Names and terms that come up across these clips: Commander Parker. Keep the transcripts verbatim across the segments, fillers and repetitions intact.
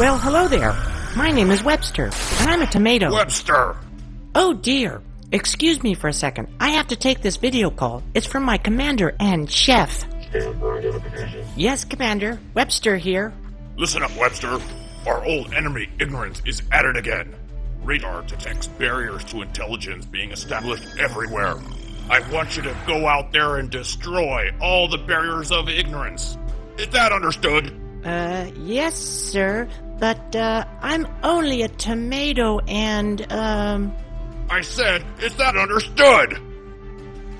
Well, hello there. My name is Webster, and I'm a tomato. Webster! Oh dear. Excuse me for a second. I have to take this video call. It's from my commander and chef. Yes, Commander. Webster here. Listen up, Webster. Our old enemy, ignorance, is at it again. Radar detects barriers to intelligence being established everywhere. I want you to go out there and destroy all the barriers of ignorance. Is that understood? Uh, yes, sir. But, uh, I'm only a tomato and, um... I said, is that understood?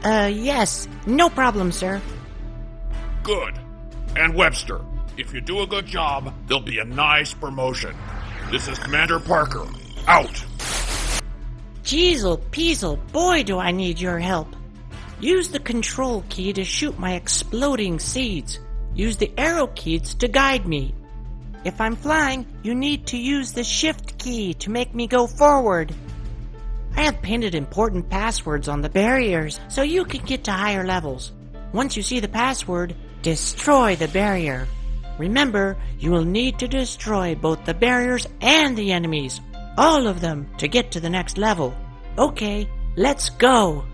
Uh, yes. No problem, sir. Good. And Webster, if you do a good job, there'll be a nice promotion. This is Commander Parker. Out. Jeezel peasel, boy do I need your help. Use the control key to shoot my exploding seeds. Use the arrow keys to guide me. If I'm flying, you need to use the shift key to make me go forward. I have painted important passwords on the barriers so you can get to higher levels. Once you see the password, destroy the barrier. Remember, you will need to destroy both the barriers and the enemies, all of them, to get to the next level. Okay, let's go!